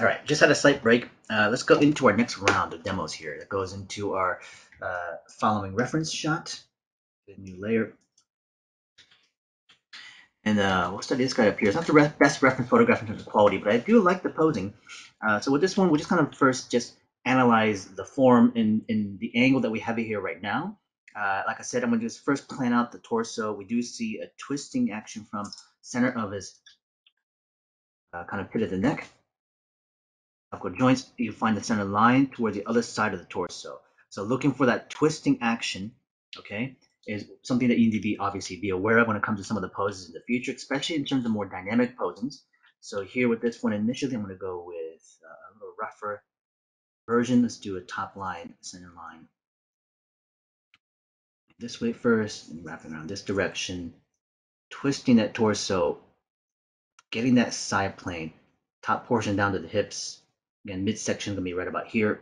All right, just had a slight break. Let's go into our next round of demos here. That goes into our following reference shot, the new layer. And we'll study this guy up here. It's not the best reference photograph in terms of quality, but I do like the posing. So with this one, we'll just kind of first just analyze the form in the angle that we have it here right now. Like I said, I'm going to just first plan out the torso. We do see a twisting action from center of his kind of pit of the neck. Apical joints, you find the center line towards the other side of the torso. So looking for that twisting action, okay, is something that you need to obviously be aware of when it comes to some of the poses in the future, especially in terms of more dynamic posings. So here with this one, initially, I'm going to go with a little rougher version. Let's do a top line, center line. This way first, and wrapping around this direction, twisting that torso, getting that side plane, top portion down to the hips. Again, midsection is going to be right about here.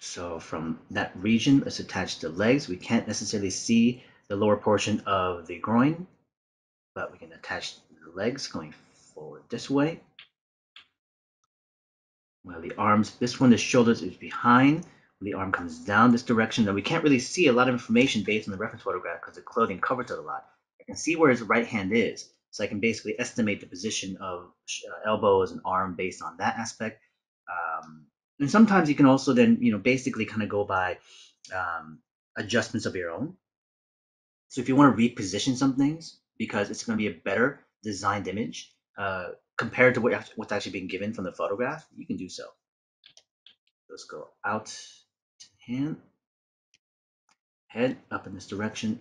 So from that region, let's attach the legs. We can't necessarily see the lower portion of the groin, but we can attach the legs going forward this way. Well, the arms, this one, the shoulders is behind. The arm comes down this direction. Now, we can't really see a lot of information based on the reference photograph because the clothing covers it a lot. I can see where his right hand is, so I can basically estimate the position of elbows and arm based on that aspect. And sometimes you can also then, you know, basically kind of go by adjustments of your own. So if you want to reposition some things because it's going to be a better designed image compared to what's actually being given from the photograph, you can do so. Let's go out to the hand, head up in this direction.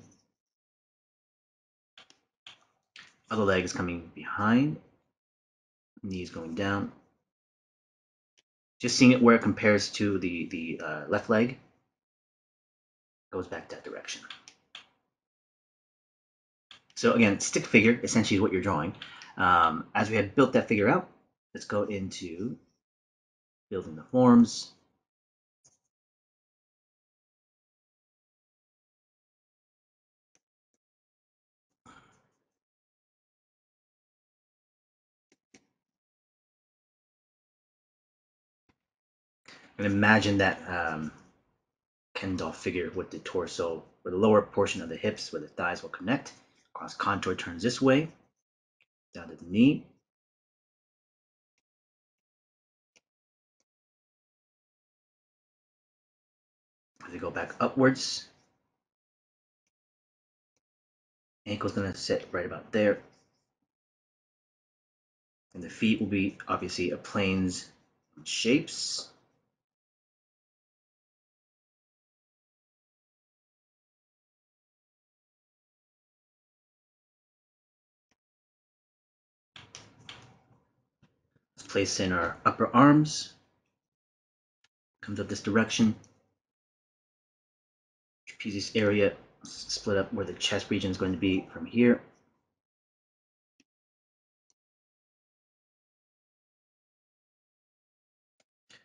Other leg is coming behind, knees going down. Just seeing it where it compares to the left leg. Goes back that direction. So again, stick figure essentially is what you're drawing. As we have built that figure out, let's go into building the forms. And imagine that Ken doll figure with the torso, with the lower portion of the hips, where the thighs will connect. Cross contour turns this way, down to the knee. As we go back upwards, ankle's gonna sit right about there. And the feet will be obviously a planes and shapes. Place in our upper arms, comes up this direction, trapezius area, split up where the chest region is going to be from here.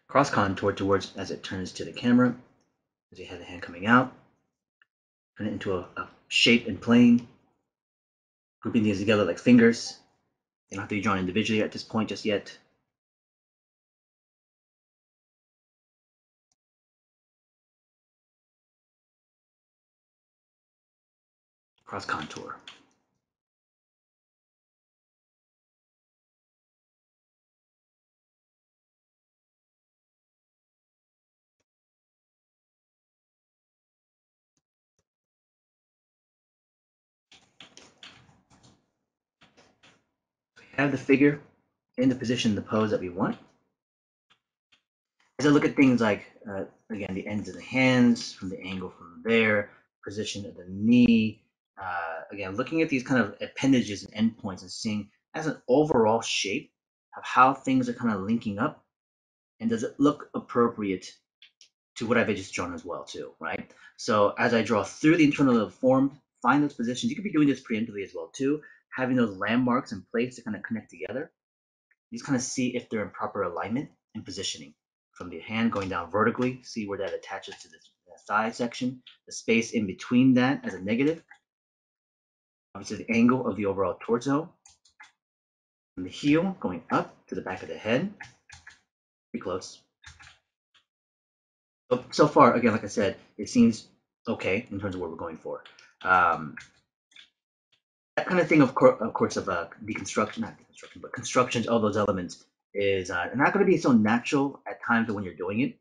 Cross contour towards as it turns to the camera, as you have the hand coming out, turn it into a shape and plane, grouping these together like fingers. They don't have to be drawn individually at this point just yet. Cross contour. We have the figure in the position, the pose that we want. As I look at things like, again, the ends of the hands, from the angle from there, position of the knee. Again, looking at these kind of appendages and endpoints and seeing as an overall shape of how things are kind of linking up, and does it look appropriate to what I've just drawn as well too, right? So as I draw through the internal of the form, find those positions. You could be doing this preemptively as well too, having those landmarks in place to kind of connect together. You just kind of see if they're in proper alignment and positioning. From the hand going down vertically, see where that attaches to the thigh section, the space in between that as a negative. Obviously the angle of the overall torso. And the heel going up to the back of the head. Pretty close. But so far, again, like I said, it seems okay in terms of what we're going for. That kind of thing, of course, deconstruction, not deconstruction, but constructions, all those elements is not going to be so natural at times when you're doing it.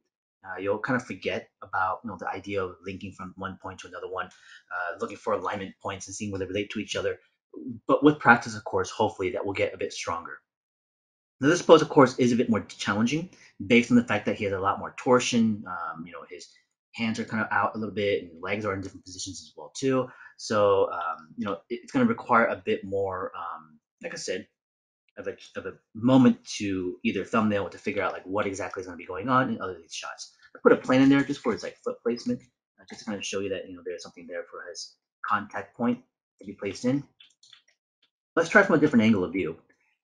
You'll kind of forget about the idea of linking from one point to another one, looking for alignment points and seeing where they relate to each other. But with practice, of course, hopefully that will get a bit stronger. Now, this pose, of course, is a bit more challenging based on the fact that he has a lot more torsion. His hands are kind of out a little bit and legs are in different positions as well too. So, it's going to require a bit more, like I said, of a moment to either thumbnail or to figure out like what exactly is going to be going on in other of these shots. I put a plan in there just for his like foot placement, just to kind of show you that, there's something there for his contact point to be placed in. Let's try from a different angle of view.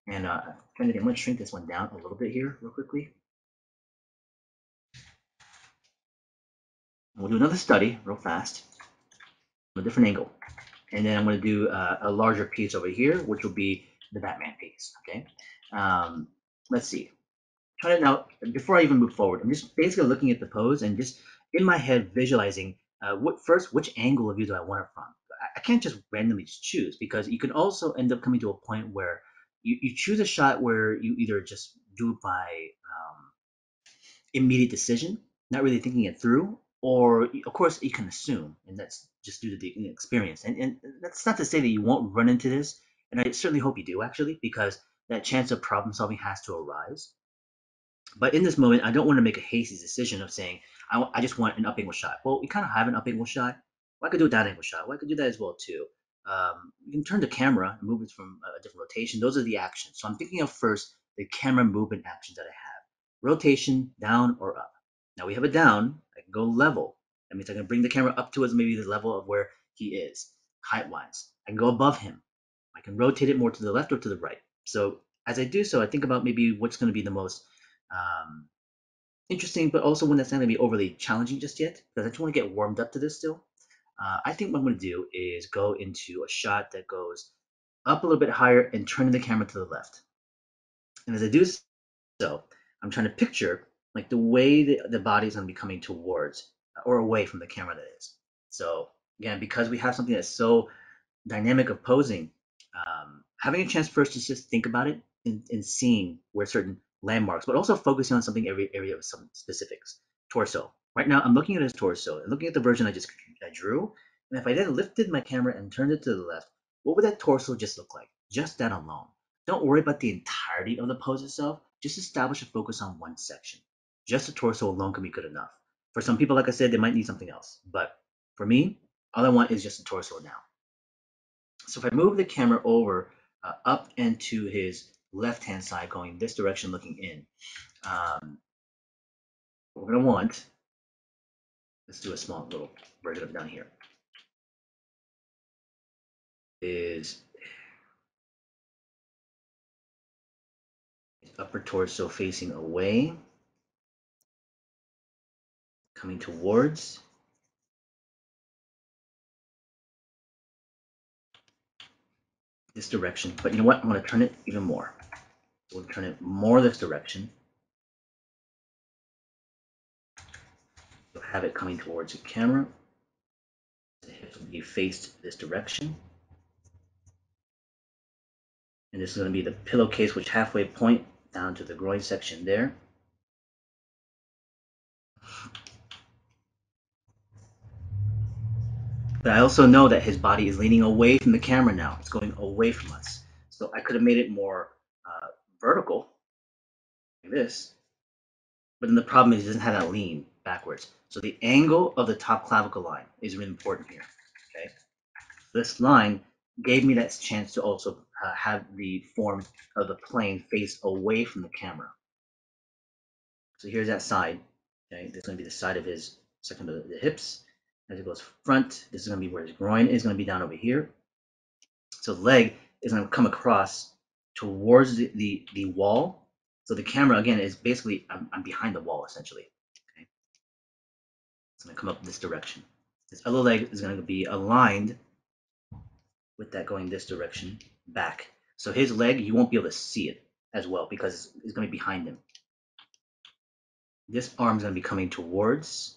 And I'm going to shrink this one down a little bit here real quickly. We'll do another study real fast from a different angle. And then I'm going to do a larger piece over here, which will be the Batman piece. Okay. Let's see. Try it now. Before I even move forward, I'm just basically looking at the pose and just in my head visualizing which angle of view do I want it from. I can't just randomly choose, because you can also end up coming to a point where you choose a shot where you either just do it by immediate decision, not really thinking it through, or of course you can assume, and that's just due to the experience. And that's not to say that you won't run into this, and I certainly hope you do actually, because that chance of problem solving has to arise. But in this moment, I don't want to make a hasty decision of saying, I just want an up angle shot. Well, we kind of have an up angle shot. Well, I could do a down angle shot. Well, I could do that as well too. You can turn the camera and move it from a different rotation. Those are the actions. So I'm thinking of first the camera movement actions that I have. Rotation, down or up. Now we have a down. I can go level. That means I can bring the camera up to us, maybe the level of where he is, height-wise. I can go above him. I can rotate it more to the left or to the right. So as I do so, I think about maybe what's going to be the most interesting, but also one that's not going to be overly challenging just yet, because I just want to get warmed up to this still. I think what I'm going to do is go into a shot that goes up a little bit higher and turning the camera to the left. And as I do so, I'm trying to picture like the way the body is going to be coming towards or away from the camera, that is. So again, because we have something that's so dynamic of posing, having a chance first to just think about it and seeing where certain landmarks, but also focusing on something, every area of some specifics. Torso. Right now, I'm looking at his torso and looking at the version I drew. And if I then lifted my camera and turned it to the left, what would that torso just look like? Just that alone. Don't worry about the entirety of the pose itself. Just establish a focus on one section. Just the torso alone can be good enough. For some people, like I said, they might need something else. But for me, all I want is just the torso now. So if I move the camera over up and to his left-hand side, going this direction, looking in, we're going to want... Let's do a small little version of it down here. Is upper torso facing away, coming towards. This direction, but you know what? I'm going to turn it even more. We'll turn it more this direction. Have it coming towards the camera. The hips will be faced this direction. And this is going to be the pillowcase, which halfway point down to the groin section there. But I also know that his body is leaning away from the camera now. It's going away from us. So I could have made it more vertical, like this. But then the problem is he doesn't have that lean backwards. So the angle of the top clavicle line is really important here. Okay, this line gave me that chance to also have the form of the plane face away from the camera. So here's that side. Okay, this is going to be the side of his second of the hips. As it goes front, this is going to be where his groin is going to be down over here. So the leg is going to come across towards the wall. So the camera, again, is basically, I'm behind the wall, essentially. Okay. It's going to come up this direction. This other leg is going to be aligned with that going this direction back. So his leg, you won't be able to see it as well because it's going to be behind him. This arm's going to be coming towards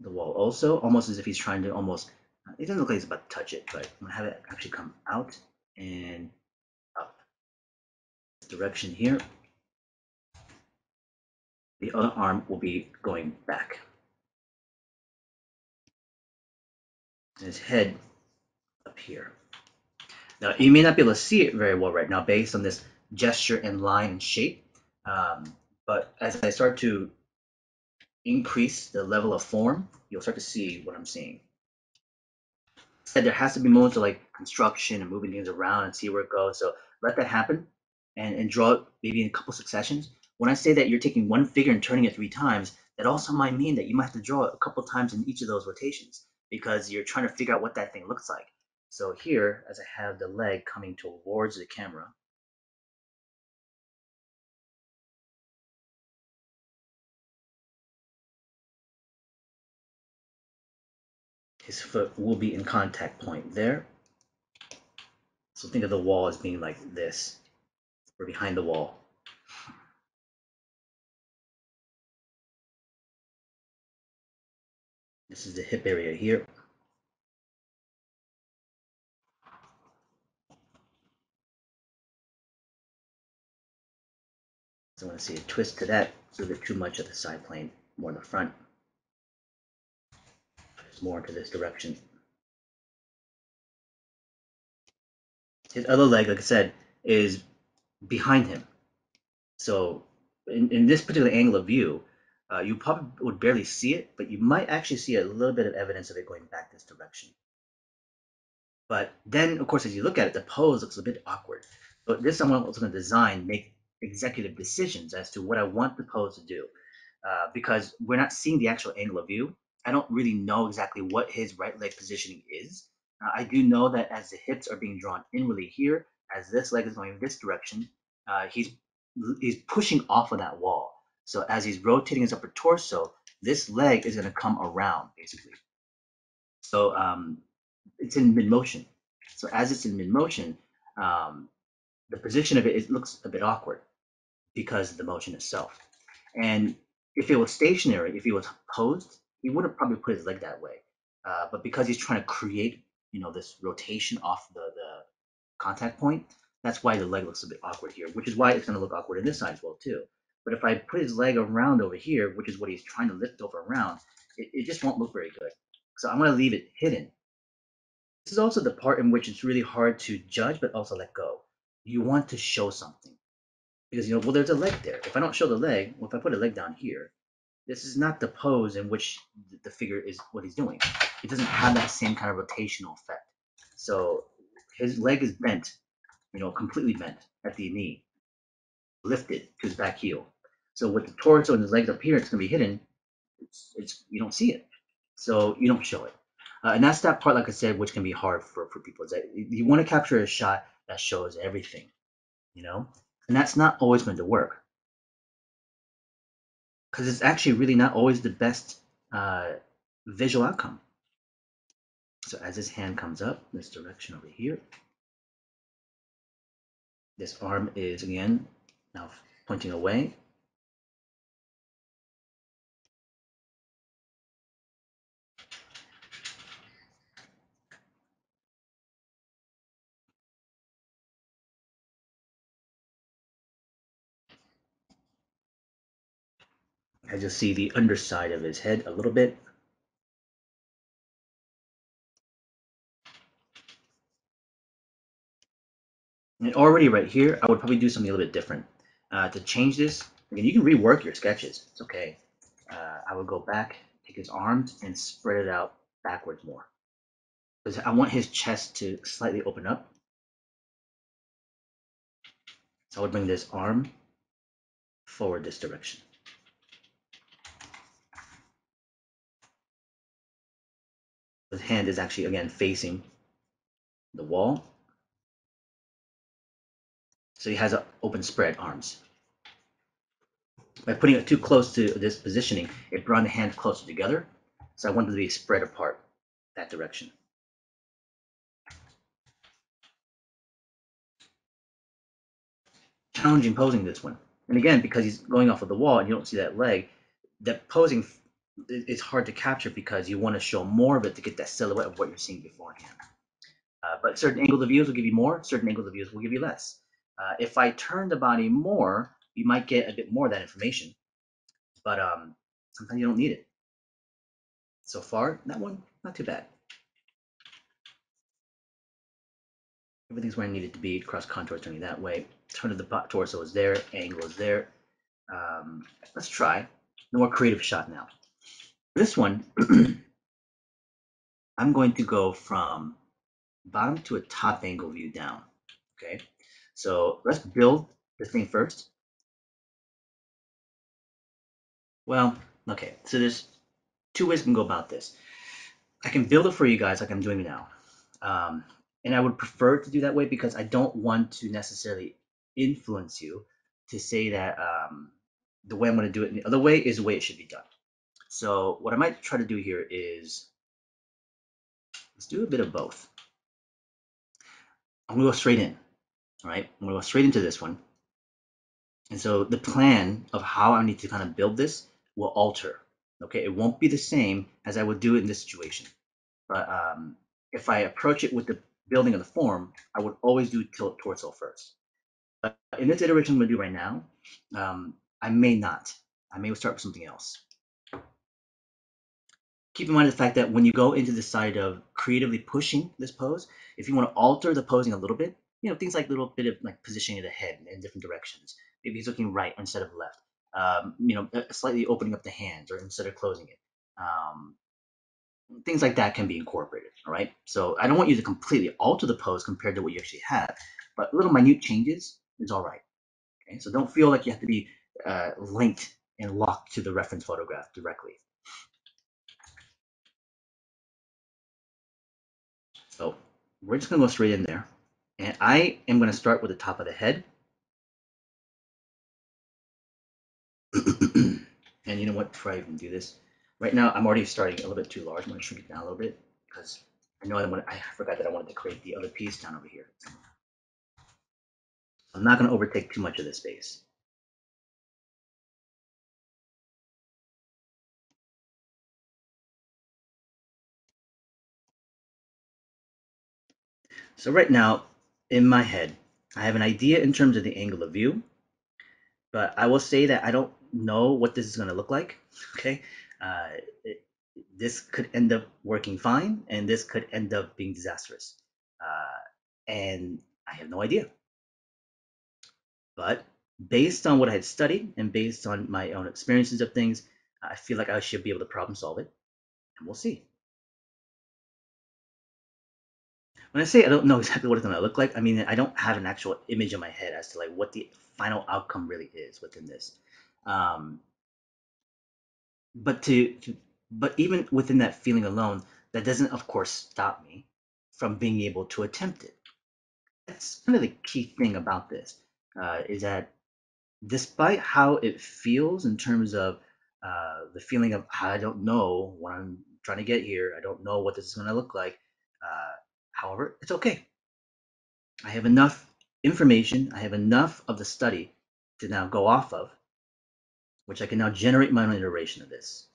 the wall also, almost as if he's trying to almost, it doesn't look like he's about to touch it, but I'm going to have it actually come out and up this direction here. The other arm will be going back. His head up here. Now, you may not be able to see it very well right now based on this gesture and line and shape, but as I start to increase the level of form, you'll start to see what I'm seeing. Said there has to be moments of like construction and moving things around and see where it goes. So let that happen and draw it maybe in a couple successions. When I say that you're taking one figure and turning it 3 times, that also might mean that you might have to draw it a couple times in each of those rotations, because you're trying to figure out what that thing looks like. So here, as I have the leg coming towards the camera, his foot will be in contact point there. So think of the wall as being like this, or behind the wall. This is the hip area here. So I want to see a twist to that, so there's too much of the side plane, more in the front. More into this direction. His other leg, like I said, is behind him. So in this particular angle of view, you probably would barely see it, but you might actually see a little bit of evidence of it going back this direction. But then, of course, as you look at it, the pose looks a bit awkward. But this, I'm also going to design, make executive decisions as to what I want the pose to do, because we're not seeing the actual angle of view. I don't really know exactly what his right leg positioning is. I do know that as the hips are being drawn inwardly here, as this leg is going in this direction, he's pushing off of that wall. So as he's rotating his upper torso, this leg is going to come around, basically. So it's in mid-motion. So as it's in mid-motion, the position of it looks a bit awkward because of the motion itself. And if it was stationary, if it was posed, he would have probably put his leg that way, but because he's trying to create, you know, this rotation off the contact point, that's why the leg looks a bit awkward here, which is why it's going to look awkward in this side as well too. But if I put his leg around over here, which is what he's trying to lift over around, it just won't look very good. So I'm going to leave it hidden. This is also the part in which it's really hard to judge, but also let go. You want to show something because, you know, well, there's a leg there. If I don't show the leg, well, if I put a leg down here, this is not the pose in which the figure is what he's doing. It doesn't have that same kind of rotational effect. So his leg is bent, you know, completely bent at the knee, lifted to his back heel. So with the torso and his legs up here, it's going to be hidden. You don't see it. So you don't show it. And that's that part, like I said, which can be hard for people. Is that you want to capture a shot that shows everything, you know, and that's not always going to work, because it's actually really not always the best visual outcome. So as his hand comes up this direction over here, this arm is again now pointing away. As you'll see the underside of his head a little bit. And already right here, I would probably do something a little bit different. To change this, again, you can rework your sketches. It's okay. I would go back, take his arms, and spread it out backwards more, because I want his chest to slightly open up. So I would bring this arm forward this direction. His hand is actually, again, facing the wall. So he has an open spread arms. By putting it too close to this positioning, it brought the hands closer together. So I wanted to be spread apart that direction. challenging posing this one. And again, because he's going off of the wall and you don't see that leg, that posing, it's hard to capture because you want to show more of it to get that silhouette of what you're seeing beforehand. But certain angles of views will give you more, certain angles of views will give you less. If I turn the body more, you might get a bit more of that information, but sometimes you don't need it. So far, that one, not too bad. Everything's where I need it to be. Cross contour is turning that way. Turn of the torso is there. Angle is there. Let's try a more creative shot now. This one, I'm going to go from bottom to a top angle view down. Okay, so let's build this thing first. Well, okay, so there's two ways I can go about this. I can build it for you guys like I'm doing now. And I would prefer to do that way because I don't want to necessarily influence you to say that the way I'm going to do it in the other way is the way it should be done. So what I might try to do here is, let's do a bit of both. I'm going to go straight in, all right? I'm going to go straight into this one. And so the plan of how I need to kind of build this will alter, okay? It won't be the same as I would do it in this situation. But if I approach it with the building of the form, I would always do tilt torso first. But in this iteration I'm going to do right now, I may not. I may start with something else. Keep in mind the fact that when you go into the side of creatively pushing this pose, if you want to alter the posing a little bit, you know, things like a little bit of like positioning of the head in different directions. Maybe he's looking right instead of left, you know, slightly opening up the hands or instead of closing it. Things like that can be incorporated, all right? So I don't want you to completely alter the pose compared to what you actually have, but little minute changes is all right, okay? So don't feel like you have to be linked and locked to the reference photograph directly. So we're just gonna go straight in there. And I am gonna start with the top of the head. And you know what, before I even do this, right now I'm already starting a little bit too large. I'm gonna shrink it down a little bit because I know I forgot that I wanted to create the other piece down over here. I'm not gonna overtake too much of this space. So right now, in my head, I have an idea in terms of the angle of view, but I will say that I don't know what this is going to look like, okay? This could end up working fine, and this could end up being disastrous. And I have no idea. But based on what I had studied and based on my own experiences of things, I feel like I should be able to problem solve it, and we'll see. When I say I don't know exactly what it's going to look like, I mean, I don't have an actual image in my head as to like what the final outcome really is within this. But even within that feeling alone, that doesn't, of course, stop me from being able to attempt it. That's kind of the key thing about this, is that despite how it feels in terms of the feeling of, I don't know what I'm trying to get here, I don't know what this is going to look like, however, it's okay. I have enough information, I have enough of the study to now go off of, which I can now generate my own iteration of this.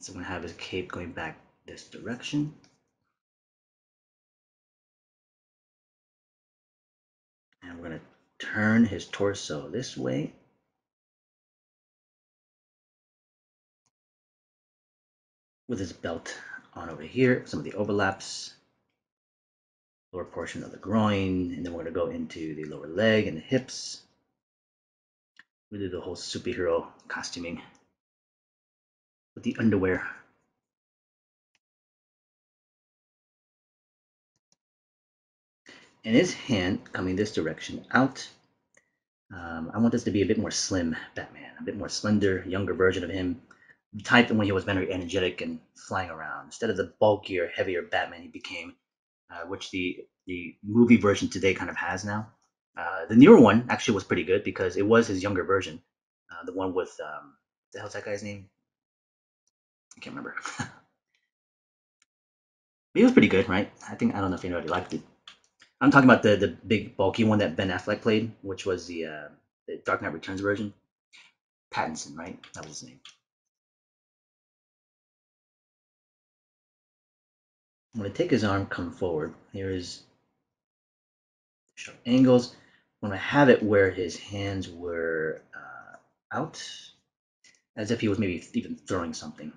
So I'm gonna have his cape going back this direction. And we're gonna turn his torso this way. With his belt on over here, some of the overlaps, lower portion of the groin, and then we're going to go into the lower leg and the hips. We do the whole superhero costuming with the underwear. And his hand coming this direction out. I want this to be a bit more slim Batman, a bit more slender, younger version of him. The type of when he was very energetic and flying around. Instead of the bulkier, heavier Batman he became, which the movie version today kind of has now. The newer one actually was pretty good because it was his younger version. The one with, what the hell's that guy's name? I can't remember. It was pretty good, right? I don't know if anybody liked it. I'm talking about the big bulky one that Ben Affleck played, which was the Dark Knight Returns version. Pattinson, right? That was his name. I'm going to take his arm, come forward. Here is sharp angles. I'm going to have it where his hands were out, as if he was maybe even throwing something.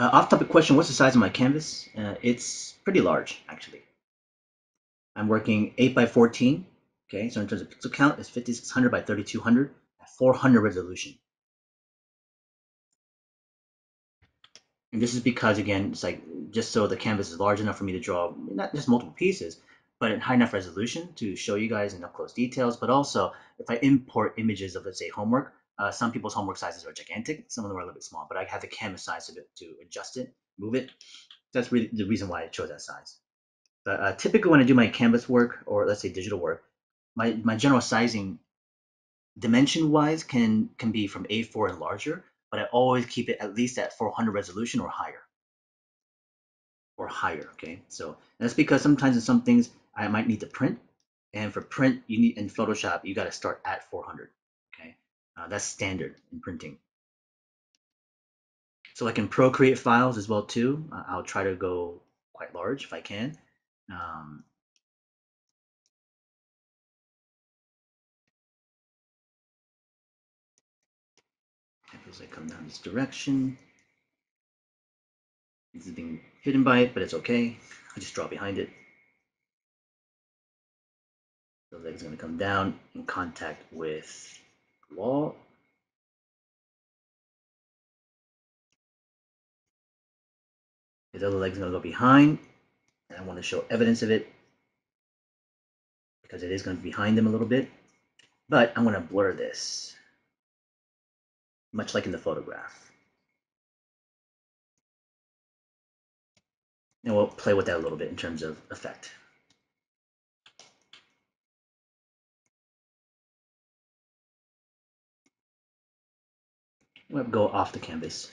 Off-topic question, what's the size of my canvas? It's pretty large, actually. I'm working 8 by 14. Okay, so in terms of pixel count, it's 5600 by 3200 at 400 resolution. And this is because, again, it's like just so the canvas is large enough for me to draw not just multiple pieces, but at high enough resolution to show you guys in up-close details. But also, if I import images of, let's say, homework, some people's homework sizes are gigantic. Some of them are a little bit small, but I have the canvas size of it to adjust it, move it. That's really the reason why I chose that size. But typically when I do my canvas work, or let's say digital work, my general sizing dimension-wise can be from A4 and larger, but I always keep it at least at 400 resolution or higher. Okay? So that's because sometimes in some things I might need to print, and for print, you need, in Photoshop, you got to start at 400. That's standard in printing. So like in Procreate files as well too, I'll try to go quite large if I can. As I come down this direction, this is being hidden by it, but it's okay. I just draw behind it. The leg's going to come down in contact with wall. His other leg's gonna go behind, and I want to show evidence of it because it is going to be behind them a little bit. But I'm going to blur this, much like in the photograph, and we'll play with that a little bit in terms of effect. We'll go off the canvas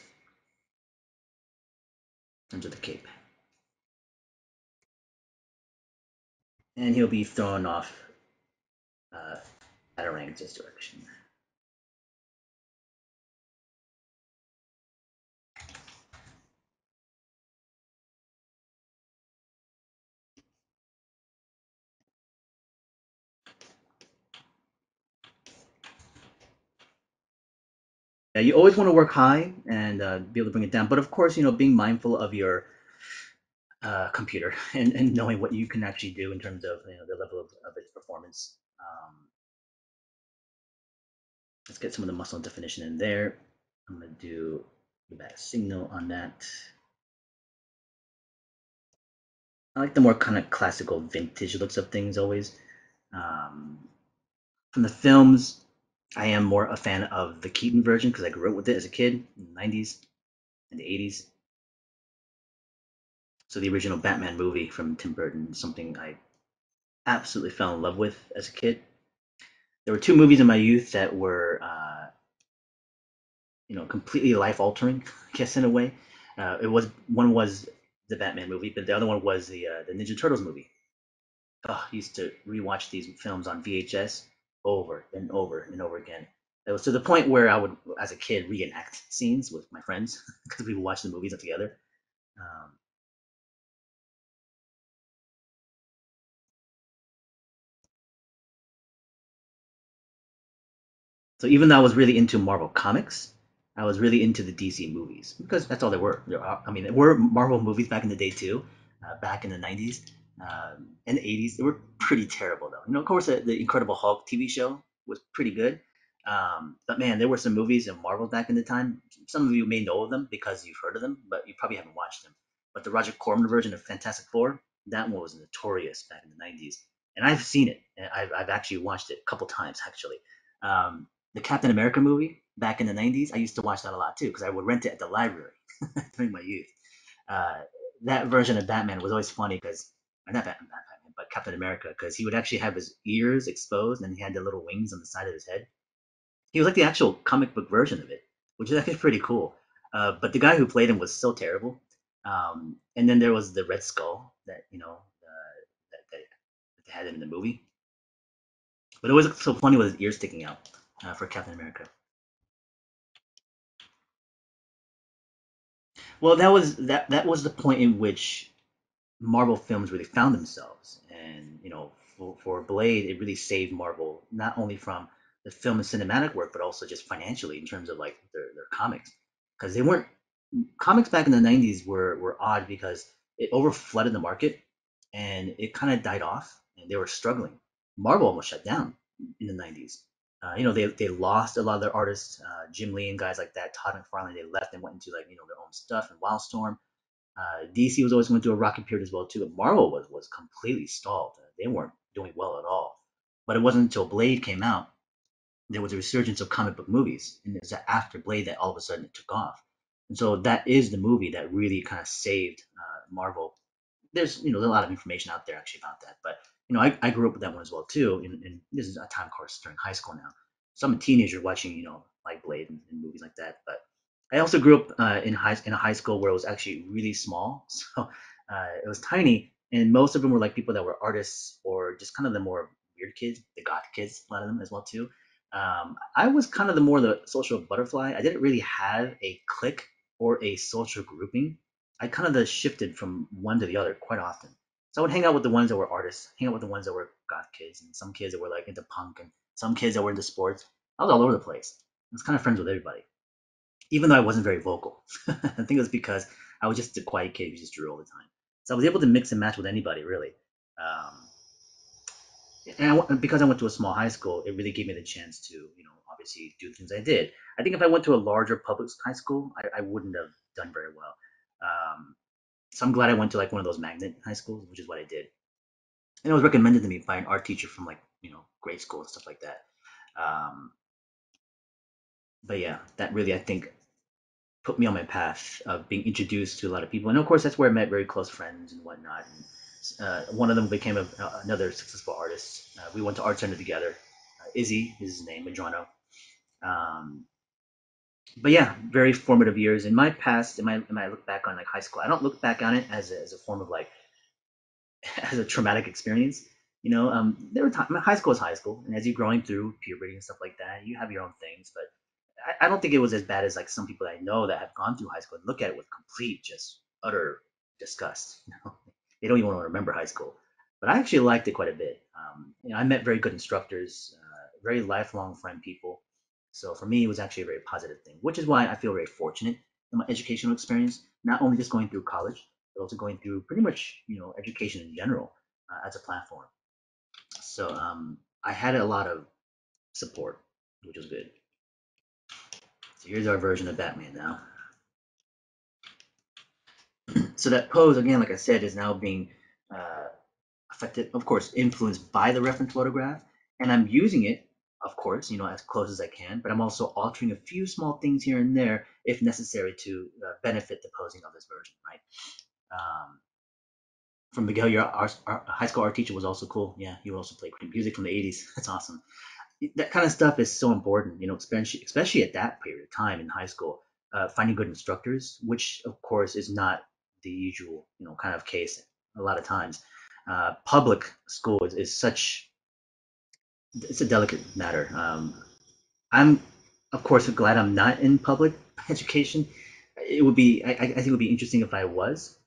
into the cape. And he'll be thrown off at a range this direction. Yeah, you always want to work high and be able to bring it down, but of course, you know, being mindful of your computer and knowing what you can actually do in terms of, you know, the level of its performance. Let's get some of the muscle and definition in there. I'm going to do the back signal on that. I like the more kind of classical vintage looks of things always. From the films, I am more a fan of the Keaton version because I grew up with it as a kid in the 90s and the 80s. So the original Batman movie from Tim Burton, something I absolutely fell in love with as a kid. There were two movies in my youth that were, you know, completely life-altering, I guess, in a way. One was the Batman movie, but the other one was the Ninja Turtles movie. Oh, I used to rewatch these films on VHS. Over and over and over again. It was to the point where I would, as a kid, reenact scenes with my friends because we would watch the movies together. So even though I was really into Marvel Comics, I was really into the DC movies because that's all they were. I mean, there were Marvel movies back in the day too, back in the 90s. In the 80s, they were pretty terrible though. You know, of course, the Incredible Hulk TV show was pretty good. But man, there were some movies in Marvel back in the time. Some of you may know of them because you've heard of them, but you probably haven't watched them. But the Roger Corman version of Fantastic Four, that one was notorious back in the 90s. And I've seen it. And I've actually watched it a couple times, actually. The Captain America movie back in the 90s, I used to watch that a lot too because I would rent it at the library during my youth. that version of Batman was always funny because, not Batman, but Captain America, because he would actually have his ears exposed and he had the little wings on the side of his head. He was like the actual comic book version of it, which is actually pretty cool. But the guy who played him was so terrible. And then there was the Red Skull that, that had him in the movie. But it was so funny with his ears sticking out for Captain America. Well, that was the point in which Marvel films really found themselves, and for Blade, it really saved Marvel not only from the film and cinematic work, but also just financially in terms of like their comics, because they weren't comics back in the '90s were odd because it overflooded the market and it kind of died off, and they were struggling. Marvel almost shut down in the '90s. They lost a lot of their artists, Jim Lee and guys like that, Todd McFarlane. They left and went into their own stuff and Wildstorm. DC was always going through a rocky period as well too. But Marvel was completely stalled. They weren't doing well at all. But it wasn't until Blade came out there was a resurgence of comic book movies, and it was after Blade that all of a sudden it took off. And so that is the movie that really kind of saved Marvel. There's there's a lot of information out there actually about that, but. I grew up with that one as well too, and this is a time course during high school now. So I'm a teenager watching, like Blade and movies like that. But I also grew up in a high school where it was actually really small, so it was tiny, and most of them were like people that were artists or just kind of the more weird kids, the goth kids, a lot of them as well too. I was kind of the social butterfly. I didn't really have a clique or a social grouping. I kind of shifted from one to the other quite often. So I would hang out with the ones that were artists, hang out with the ones that were goth kids, and some kids that were like into punk, and some kids that were into sports. I was all over the place. I was kind of friends with everybody, even though I wasn't very vocal. I think it was because I was just a quiet kid who just drew all the time. So I was able to mix and match with anybody, really. Because I went to a small high school, it really gave me the chance to, obviously do the things I did. I think if I went to a larger public high school, I wouldn't have done very well. So I'm glad I went to one of those magnet high schools, which is what I did. And it was recommended to me by an art teacher from grade school and stuff like that. But yeah, that really, I think, put me on my path of being introduced to a lot of people. And of course, that's where I met very close friends and whatnot. And, one of them became another successful artist. We went to Art Center together. Izzy is his name, Madrano. But yeah, very formative years in my past. And I look back on high school, I don't look back on it as a form of as a traumatic experience. There were times. High school is high school, and as you're growing through puberty and stuff like that, you have your own things. But I don't think it was as bad as some people that I know that have gone through high school and look at it with complete, just utter disgust. They don't even want to remember high school. But I actually liked it quite a bit. I met very good instructors, very lifelong friend people. So for me, it was actually a very positive thing, which is why I feel very fortunate in my educational experience, not only just going through college, but also going through pretty much, education in general as a platform. So I had a lot of support, which was good. So here's our version of Batman now. So that pose, again, like I said, is now being affected, of course, influenced by the reference photograph, and I'm using it. Of course, as close as I can, but I'm also altering a few small things here and there if necessary to benefit the posing of this version, right? From Miguel, our high school art teacher was also cool. Yeah, he would also play great music from the 80s. That's awesome. That kind of stuff is so important, especially at that period of time in high school, finding good instructors, which of course is not the usual, kind of case a lot of times. Public school is such... It's a delicate matter. I'm, of course, glad I'm not in public education. It would be, I think it would be interesting if I was.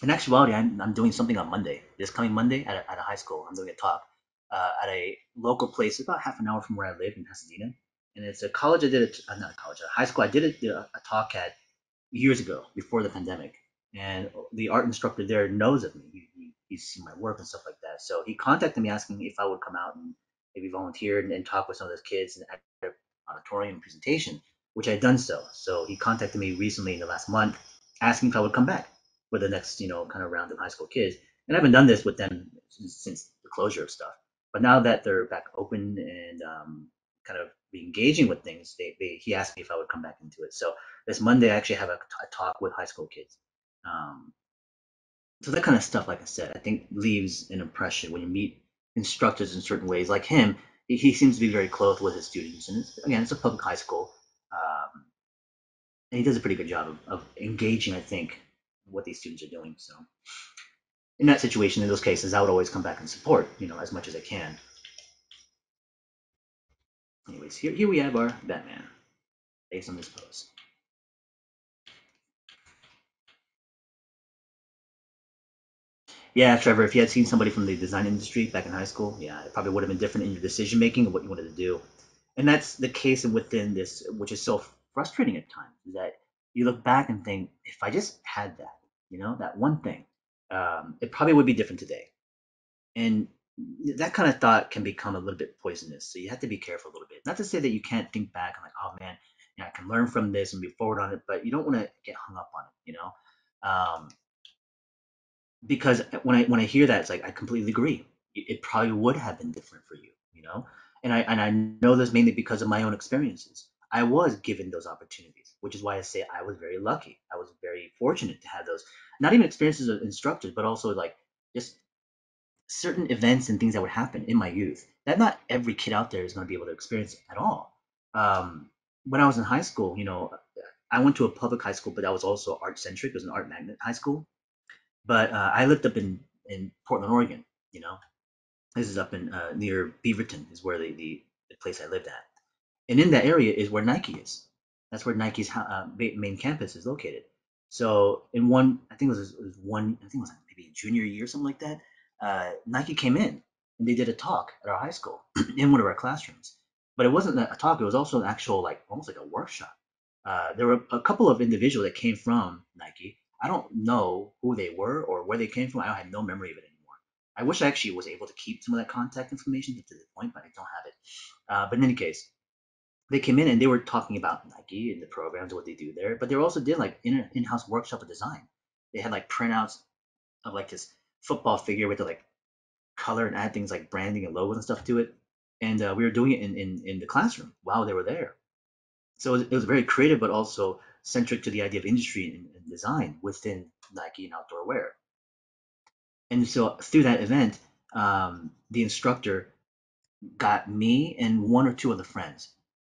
In actuality, I'm doing something on Monday, this coming Monday at a high school. I'm doing a talk at a local place about half an hour from where I live in Pasadena. And it's a college I did, a high school I did a talk at years ago before the pandemic. And the art instructor there knows of me. He's seen my work and stuff like that. So he contacted me asking if I would come out and maybe volunteered and talk with some of those kids in an auditorium presentation, which I'd done so. So he contacted me recently in the last month, asking if I would come back for the next, kind of round of high school kids. And I haven't done this with them since the closure of stuff. But now that they're back open and kind of engaging with things, he asked me if I would come back into it. So this Monday, I actually have a talk with high school kids. So that kind of stuff, like I said, I think leaves an impression when you meet instructors in certain ways. Like him, he seems to be very close with his students, and it's a public high school, and he does a pretty good job of engaging, I think, what these students are doing. So in that situation, in those cases, I would always come back and support, as much as I can. Anyways, here we have our Batman based on this pose. Yeah, Trevor, if you had seen somebody from the design industry back in high school, yeah, it probably would have been different in your decision making of what you wanted to do. And that's the case within this, which is so frustrating at times, is that you look back and think, if I just had that, that one thing, it probably would be different today. And that kind of thought can become a little bit poisonous. So you have to be careful a little bit. Not to say that you can't think back and like, oh man, I can learn from this and move forward on it, but you don't want to get hung up on it, because when I hear that, it's like, I completely agree. It probably would have been different for you, and I know this mainly because of my own experiences. I was given those opportunities, which is why I say I was very lucky. I was very fortunate to have those, not even experiences of instructors, but also like just certain events and things that would happen in my youth that not every kid out there is going to be able to experience at all. When I was in high school, I went to a public high school, but that was also art centric. It was an art magnet high school. But I lived up in Portland, Oregon, This is up in near Beaverton is where the place I lived at. And in that area is where Nike is. That's where Nike's main campus is located. So in one, I think it was maybe a junior year or something like that, Nike came in and they did a talk at our high school in one of our classrooms. But it wasn't a talk, it was also an actual, like, almost like a workshop. There were a couple of individuals that came from Nike. I don't know who they were or where they came from. I have no memory of it anymore. I wish I actually was able to keep some of that contact information to this point, but I don't have it. But in any case, they came in and they were talking about Nike and the programs, what they do there. But they also did like in-house workshop of design. They had like printouts of like this football figure with the like color and add things like branding and logos and stuff to it. And we were doing it in the classroom while they were there. So it was very creative, but also centric to the idea of industry and design within Nike and outdoor wear. And so through that event, the instructor got me and one or two other friends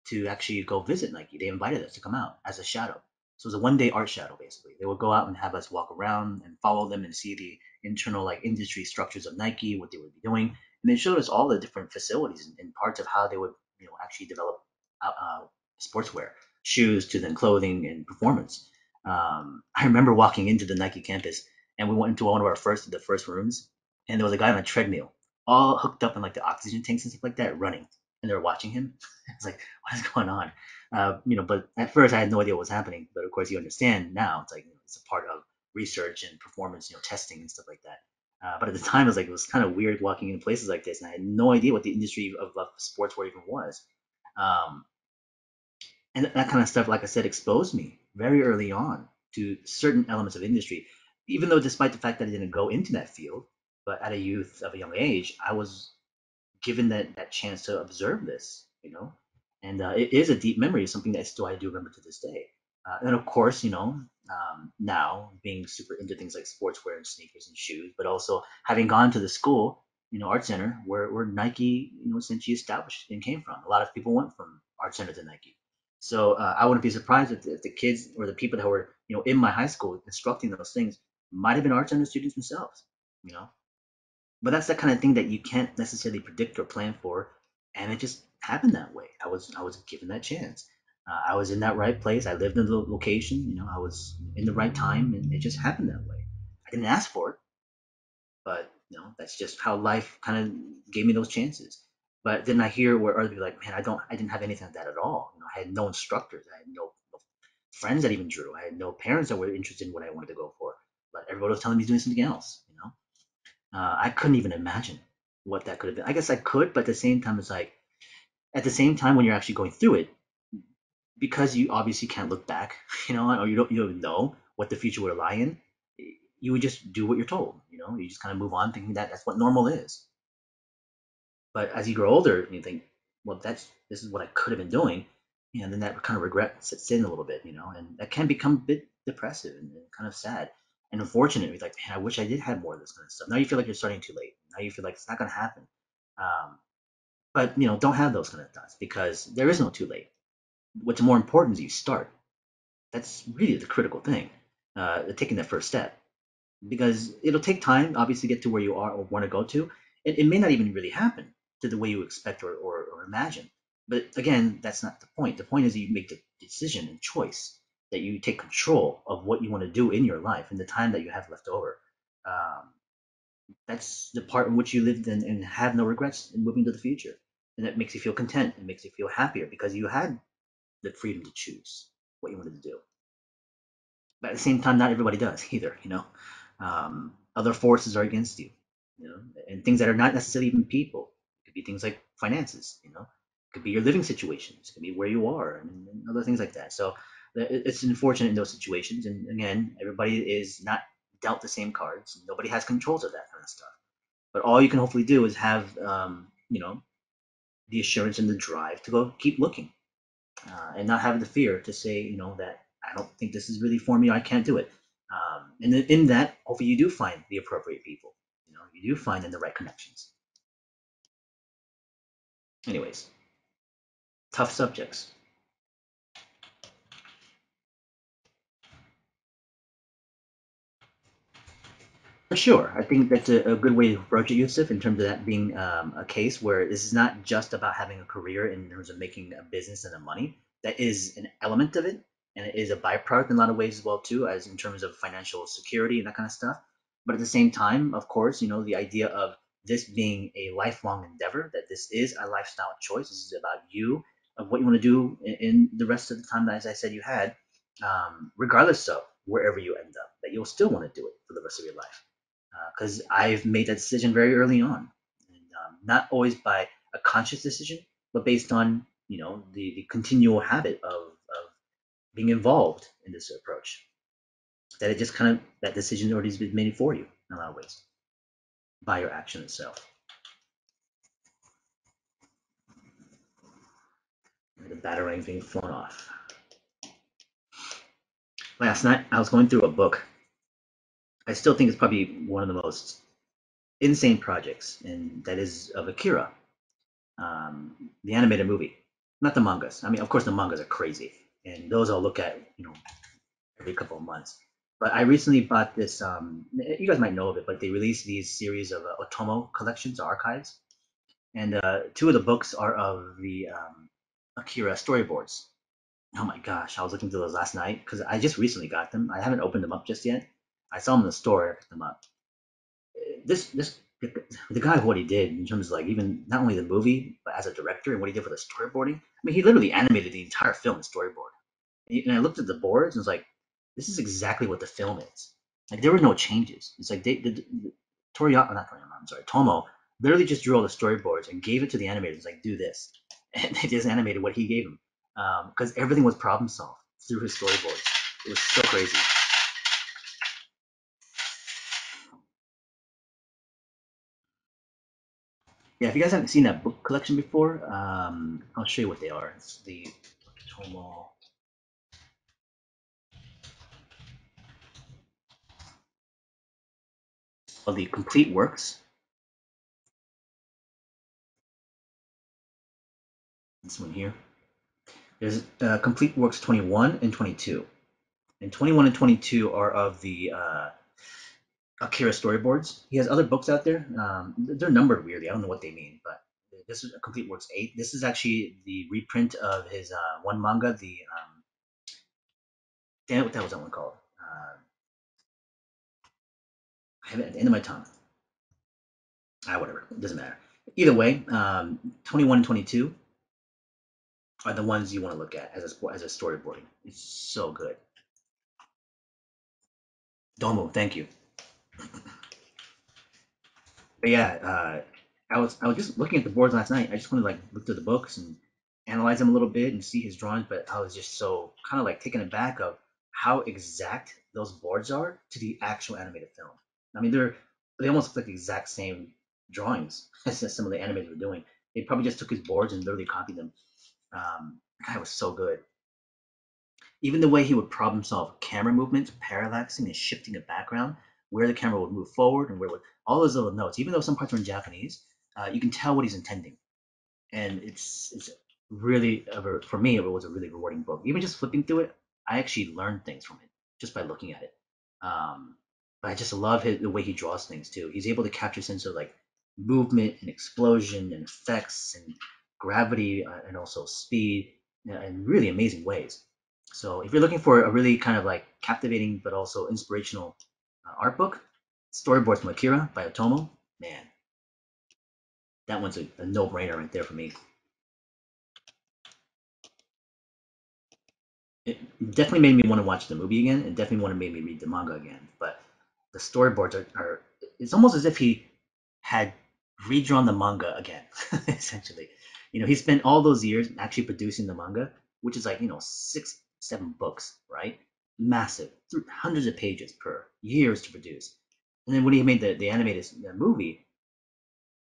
to actually go visit Nike. They invited us to come out as a shadow. So it was a one-day art shadow, basically. They would go out and have us walk around and follow them and see the internal like industry structures of Nike, what they would be doing. And they showed us all the different facilities and parts of how they would actually develop sportswear, shoes to then clothing and performance. I remember walking into the Nike campus and we went into one of our the first rooms, and there was a guy on a treadmill, all hooked up in like the oxygen tanks and stuff like that, running, and they were watching him. I was like, what is going on? But at first I had no idea what was happening, but of course you understand now. It's like, it's a part of research and performance, testing and stuff like that. But at the time, it was kind of weird walking into places like this, and I had no idea what the industry of sportswear even was. And that kind of stuff, like I said, exposed me very early on to certain elements of industry, even though despite the fact that I didn't go into that field, but at a young age, I was given that chance to observe this, and it is a deep memory, something that I do remember to this day. And of course, now being super into things like sportswear and sneakers and shoes, but also having gone to the school, Art Center, where Nike, essentially established and came from. A lot of people went from Art Center to Nike. So I wouldn't be surprised if the kids or the people that were, in my high school instructing those things might have been Art Center students themselves, But that's that kind of thing that you can't necessarily predict or plan for, and it just happened that way. I was given that chance. I was in that right place. I lived in the location. I was in the right time, and it just happened that way. I didn't ask for it, but that's just how life kind of gave me those chances. But then I hear where others be like, man, I didn't have anything of that at all. I had no instructors. I had no friends that even drew. I had no parents that were interested in what I wanted to go for. But everybody was telling me doing something else. I couldn't even imagine what that could have been. I guess I could, but at the same time, it's like, at the same time, when you're actually going through it, because you obviously can't look back, or you don't know what the future would lie in, you would just do what you're told, you just kind of move on thinking that's what normal is. But as you grow older, you think, well, this is what I could have been doing, and then that kind of regret sits in a little bit, and that can become a bit depressive and kind of sad. And unfortunately, like, man, I wish I did have more of this kind of stuff. Now you feel like you're starting too late. Now you feel like it's not going to happen. But, you know, don't have those kind of thoughts, because there is no too late. What's more important is you start. That's really the critical thing, taking that first step, because it'll take time, obviously, to get to where you are or want to go to. It may not even really happen to the way you expect or imagine. But again, that's not the point. The point is that you make the decision and choice, that you take control of what you want to do in your life and the time that you have left over. That's the part in which you lived in and have no regrets in moving to the future. And that makes you feel content. It makes you feel happier because you had the freedom to choose what you wanted to do. But at the same time, not everybody does either, you know. Other forces are against you, you know, and things that are not necessarily even people. It could be things like finances, you know. It could be your living situations. It could be where you are and other things like that. So it's unfortunate in those situations. And again, everybody is not dealt the same cards. Nobody has controls of that kind of stuff. But all you can hopefully do is have, you know, the assurance and the drive to go keep looking, and not have the fear to say, you know, that I don't think this is really for me. Or I can't do it. And in that, hopefully you do find the appropriate people, you know, you do find in the right connections. Anyways, tough subjects. For sure. I think that's a good way to approach it, Yusuf, in terms of that being a case where this is not just about having a career in terms of making a business and the money. That is an element of it, and it is a byproduct in a lot of ways as well, too, as in terms of financial security and that kind of stuff. But at the same time, of course, you know, the idea of this being a lifelong endeavor, that this is a lifestyle choice. This is about you, of what you want to do in the rest of the time that, as I said, you had, regardless of wherever you end up, that you'll still want to do it for the rest of your life. Because I've made that decision very early on, and, not always by a conscious decision, but based on, you know, the continual habit of being involved in this approach, that it just kind of, that decision already has been made for you in a lot of ways by your action itself. The batarang being flown off. Last night, I was going through a book. I still think it's probably one of the most insane projects, and that is of Akira, the animated movie, not the mangas. I mean, of course, the mangas are crazy, and those I'll look at, you know, every couple of months. But I recently bought this. You guys might know of it, but they released these series of Otomo collections, archives, and two of the books are of the Akira storyboards. Oh my gosh, I was looking through those last night because I just recently got them. I haven't opened them up just yet. I saw him in the store. I picked him up. The guy, what he did in terms of like even not only the movie, but as a director and what he did for the storyboarding. I mean, he literally animated the entire film in storyboard. And I looked at the boards and was like, this is exactly what the film is. Like there were no changes. It's like Tomo literally just drew all the storyboards and gave it to the animators. Like do this, and they just animated what he gave them because everything was problem solved through his storyboards. It was so crazy. Yeah, if you guys haven't seen that book collection before, I'll show you what they are. It's the Otomo. Or the Complete Works. This one here. There's Complete Works 21 and 22. And 21 and 22 are of the Akira storyboards. He has other books out there. They're numbered weirdly. I don't know what they mean, but this is a Complete Works 8. This is actually the reprint of his one manga. The damn it, what that was that one called? I have it at the end of my tongue. Whatever. It doesn't matter. Either way, 21 and 22 are the ones you want to look at as a storyboarding. It's so good. Domo, thank you. But yeah, I was just looking at the boards last night. I just wanted to like look through the books and analyze them a little bit and see his drawings, but I was just so kind of like taken aback of how exact those boards are to the actual animated film. I mean, they almost look like the exact same drawings as some of the animators were doing. They probably just took his boards and literally copied them. The guy was so good. Even the way he would problem solve camera movements, parallaxing and shifting of background, where the camera would move forward and where would, all those little notes, even though some parts are in Japanese, you can tell what he's intending. And it's really, for me, it was a really rewarding book. Even just flipping through it, I actually learned things from it just by looking at it. But I just love the way he draws things too. He's able to capture sense of like movement and explosion and effects and gravity and also speed in really amazing ways. So if you're looking for a really kind of like captivating but also inspirational art book, Storyboard from Akira by Otomo, man, that one's a no-brainer right there for me. It definitely made me want to watch the movie again. It definitely made me read the manga again. But the storyboards are it's almost as if he had redrawn the manga again, essentially. You know, he spent all those years actually producing the manga, which is like, you know, 6, 7 books, right? Massive, hundreds of pages per years to produce. And then when he made the animated movie,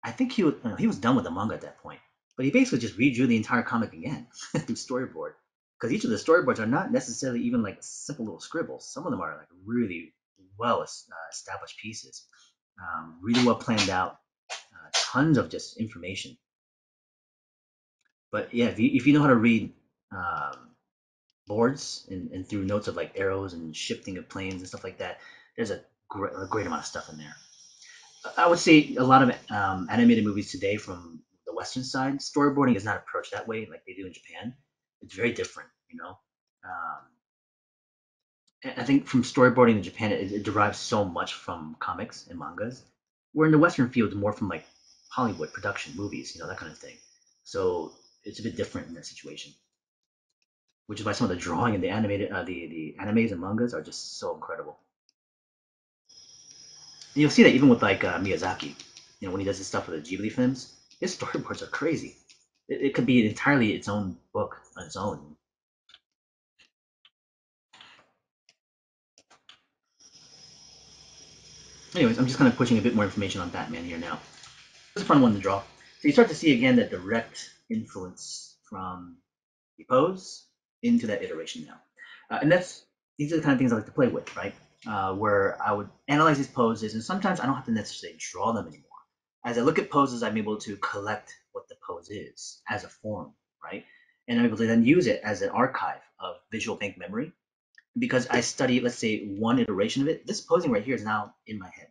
I think he was done with the manga at that point. But he basically just redrew the entire comic again through storyboard. Because each of the storyboards are not necessarily even like simple little scribbles. Some of them are like really well established pieces, really well planned out, tons of just information. But yeah, if you know how to read boards and through notes of like arrows and shifting of planes and stuff like that, there's a great amount of stuff in there. I would say a lot of animated movies today from the Western side, storyboarding is not approached that way like they do in Japan. It's very different, you know. I think from storyboarding in Japan, it derives so much from comics and mangas. Where in the Western field, more from like Hollywood production, movies, you know, that kind of thing. So it's a bit different in that situation, which is why some of the drawing and the animes and mangas are just so incredible. And you'll see that even with like Miyazaki, you know, when he does his stuff with the Ghibli films, his storyboards are crazy. It could be entirely its own book on its own. Anyways, I'm just kind of pushing a bit more information on Batman here now. It's a fun one to draw. So you start to see again that direct influence from the pose into that iteration now. And these are the kind of things I like to play with, right? Where I would analyze these poses, and sometimes I don't have to necessarily draw them anymore. As I look at poses, I'm able to collect what the pose is as a form, right? And I'm able to then use it as an archive of visual bank memory, because I study, let's say, one iteration of it. This posing right here is now in my head.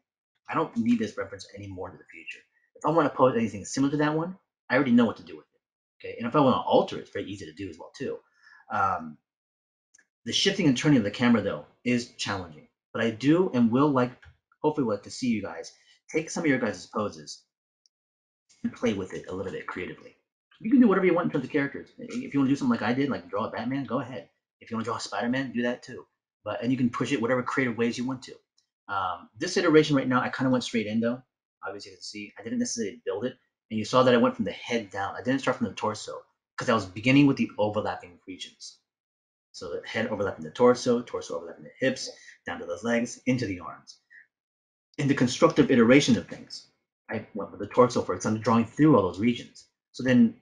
I don't need this reference anymore to the future. If I want to pose anything similar to that one, I already know what to do with it, okay? And if I want to alter it, it's very easy to do as well, too. The shifting and turning of the camera, though, is challenging, but I do and will hopefully to see you guys take some of your guys' poses and play with it a little bit creatively. You can do whatever you want in terms of characters. If you want to do something like I did, like draw a Batman, go ahead. If you want to draw a Spider-Man, do that too. And you can push it whatever creative ways you want to. This iteration right now, I kind of went straight in though. Obviously, you can see I didn't necessarily build it. And you saw that I went from the head down. I didn't start from the torso because I was beginning with the overlapping regions. So the head overlapping the torso, torso overlapping the hips, down to the legs, into the arms. In the constructive iteration of things, I went with the torso, for example, drawing through all those regions. So then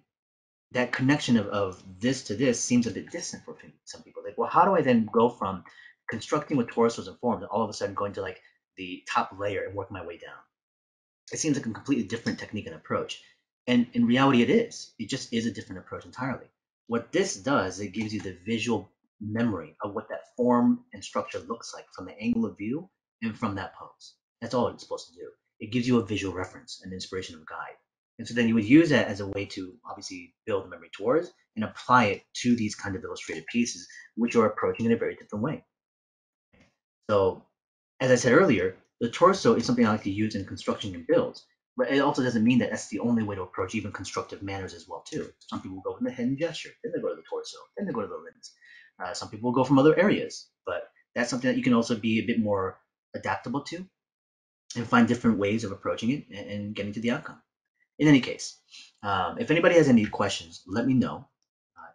that connection of this to this seems a bit distant for some people. Like, well, how do I then go from constructing with torsos and forms and all of a sudden going to like the top layer and work my way down? It seems like a completely different technique and approach. And in reality, it is. It just is a different approach entirely. What this does, it gives you the visual memory of what that form and structure looks like from the angle of view and from that pose. That's all it's supposed to do. It gives you a visual reference, an inspiration of a guide. And so then you would use that as a way to obviously build the memory towards and apply it to these kind of illustrated pieces, which are approaching in a very different way. So as I said earlier, the torso is something I like to use in construction and builds, but it also doesn't mean that that's the only way to approach even constructive manners as well too. Some people go with the head and gesture, then they go to the torso, then they go to the limbs. Some people go from other areas, but that's something that you can also be a bit more adaptable to and find different ways of approaching it and getting to the outcome. In any case, if anybody has any questions, let me know.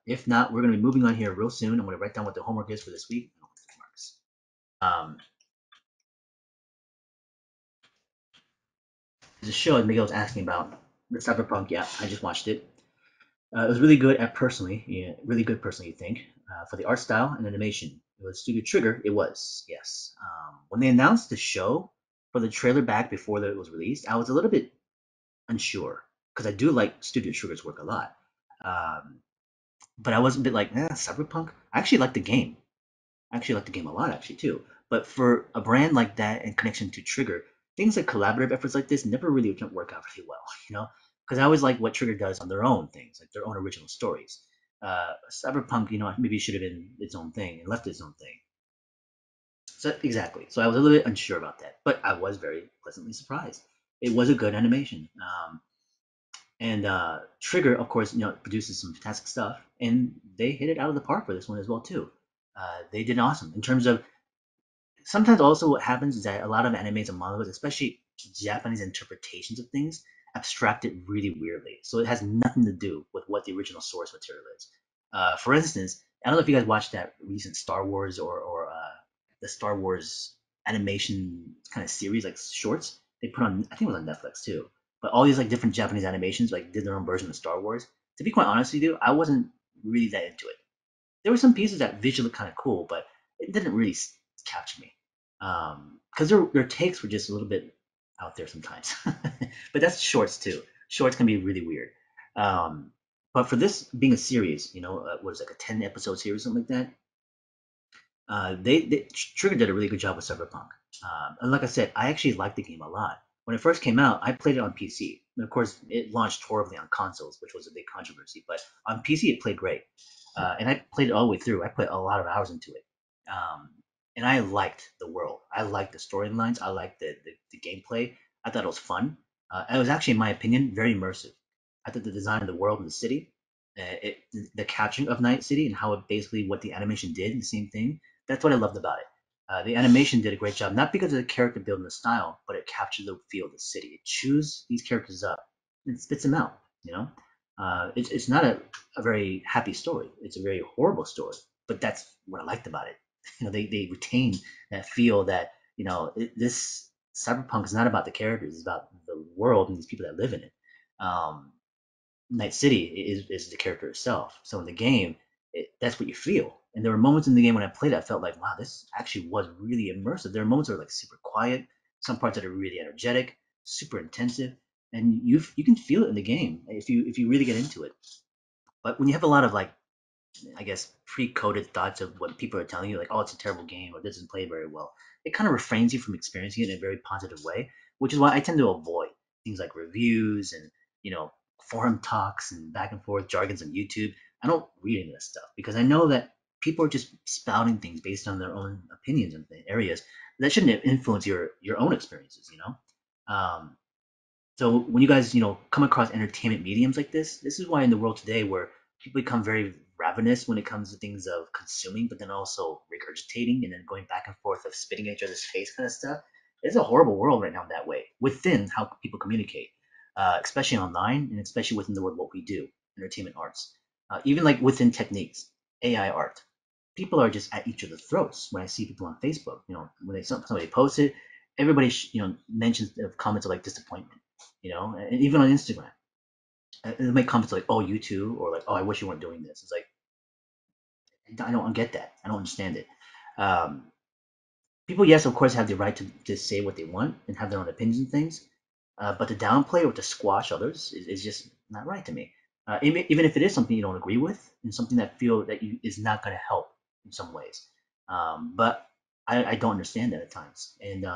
If not, we're going to be moving on here real soon. I'm going to write down what the homework is for this week. There's a show that Miguel was asking about, the Cyberpunk. Yeah, I just watched it. It was really good personally. You think. for the art style and animation. It was Studio Trigger. It was, yes. When they announced the show for the trailer back before that it was released, I was a little bit unsure because I do like Studio Trigger's work a lot. But I was a bit like, nah, Cyberpunk. I actually like the game. I actually like the game a lot, actually, too. But for a brand like that and connection to Trigger, things like collaborative efforts like this never really work out really well, you know? Because I always like what Trigger does on their own things, like their own original stories. Cyberpunk, you know, maybe should have been its own thing and left its own thing. So exactly. So I was a little bit unsure about that, but I was very pleasantly surprised. It was a good animation. And Trigger, of course, you know, produces some fantastic stuff, and they hit it out of the park for this one as well, too. They did awesome in terms of, sometimes also what happens is that a lot of animes and mangas, especially Japanese interpretations of things, abstract it really weirdly. So it has nothing to do with what the original source material is. For instance, I don't know if you guys watched that recent Star Wars or the Star Wars animation kind of series, like shorts. They put on, I think it was on Netflix too. But all these like different Japanese animations like did their own version of Star Wars. To be quite honest with you, I wasn't really that into it. There were some pieces that visually kind of cool, but it didn't really capture me because their takes were just a little bit out there sometimes. But that's shorts too. Shorts can be really weird. But for this being a series, you know, what is it, like a 10-episode series, something like that. Trigger did a really good job with Cyberpunk. And like I said, I actually liked the game a lot. When it first came out, I played it on PC. And of course, it launched horribly on consoles, which was a big controversy. But on PC, it played great. And I played it all the way through. I put a lot of hours into it. And I liked the world. I liked the storylines. I liked the gameplay. I thought it was fun. It was actually, in my opinion, very immersive. I thought the design of the world and the city, the capturing of Night City and how it basically what the animation did, the same thing. That's what I loved about it. The animation did a great job, not because of the character build and the style, but it captured the feel of the city. It chews these characters up and spits them out, you know? It's not a very happy story. It's a very horrible story, but that's what I liked about it. You know, they retain that feel that, you know, this Cyberpunk is not about the characters. It's about the world and these people that live in it. Night City is the character itself. So in the game, that's what you feel. And there were moments in the game when I played, I felt like, wow, this actually was really immersive. There are moments that are like super quiet, some parts that are really energetic, super intensive, and you can feel it in the game if you really get into it. But when you have a lot of like, I guess, pre-coded thoughts of what people are telling you, like, oh, it's a terrible game or this doesn't play very well, it kind of refrains you from experiencing it in a very positive way, which is why I tend to avoid things like reviews and, you know, forum talks and back and forth jargons on YouTube. I don't read any of this stuff because I know that people are just spouting things based on their own opinions and areas that shouldn't influence your own experiences, you know? So when you guys, you know, come across entertainment mediums like this, this is why in the world today where people become very ravenous when it comes to things of consuming, but then also regurgitating and then going back and forth of spitting at each other's face kind of stuff. It's a horrible world right now that way within how people communicate, especially online and especially within the world what we do, entertainment arts, even like within techniques, AI art. People are just at each other's throats. When I see people on Facebook, you know, when somebody posts it, everybody mentions comments of like disappointment, you know, and even on Instagram. And they make comments like, oh, you too, or like, oh, I wish you weren't doing this. It's like, I don't get that. I don't understand it. People, yes, of course, have the right to say what they want and have their own opinions and things, but to downplay or to squash others is just not right to me. Even if it is something you don't agree with and something that is not going to help in some ways. But I don't understand that at times. And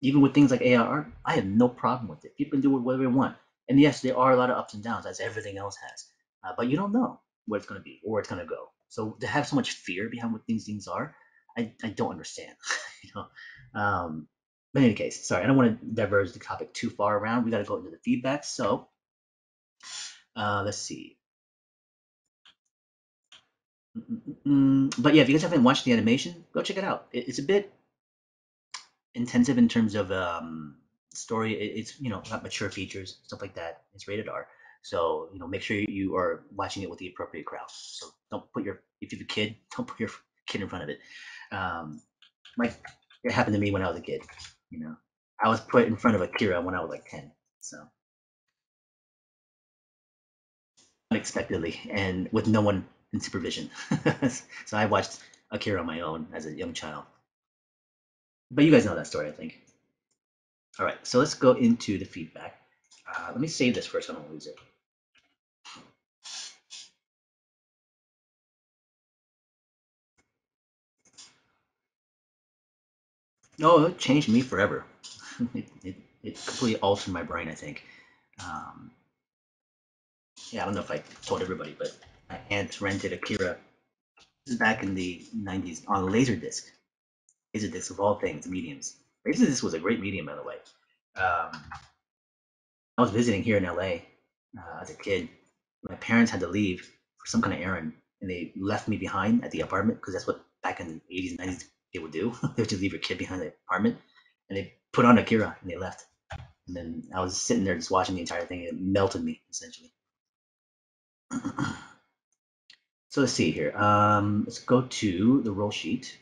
even with things like AI art, I have no problem with it. People can do whatever they want. And yes, there are a lot of ups and downs, as everything else has. But you don't know what it's going to be or where it's going to go. So to have so much fear behind what things are, I don't understand. You know. But in any case, sorry, I don't want to diverge the topic too far around. We got to go into the feedback. So let's see. But yeah, if you guys haven't watched the animation, go check it out. It's a bit intensive in terms of story. It's, you know, got mature features, stuff like that. It's rated R, so, you know, make sure you are watching it with the appropriate crowd. So if you have a kid, don't put your kid in front of it. Like it happened to me when I was a kid. You know, I was put in front of Akira when I was like 10. So unexpectedly and with no one and supervision. So I watched Akira on my own as a young child. But you guys know that story, I think. All right, so let's go into the feedback. Let me save this first, I don't lose it. No, it changed me forever. It completely altered my brain, I think. Yeah, I don't know if I told everybody, but my aunt rented Akira. This is back in the 90s on Laserdisc. Laserdisc of all things, mediums. Laserdisc was a great medium, by the way. I was visiting here in LA as a kid. My parents had to leave for some kind of errand, and they left me behind at the apartment because that's what back in the 80s, 90s they would do. They would just leave your kid behind the apartment, and they put on Akira and they left. And then I was sitting there just watching the entire thing. It melted me, essentially. So let's see here. Let's go to the roll sheet.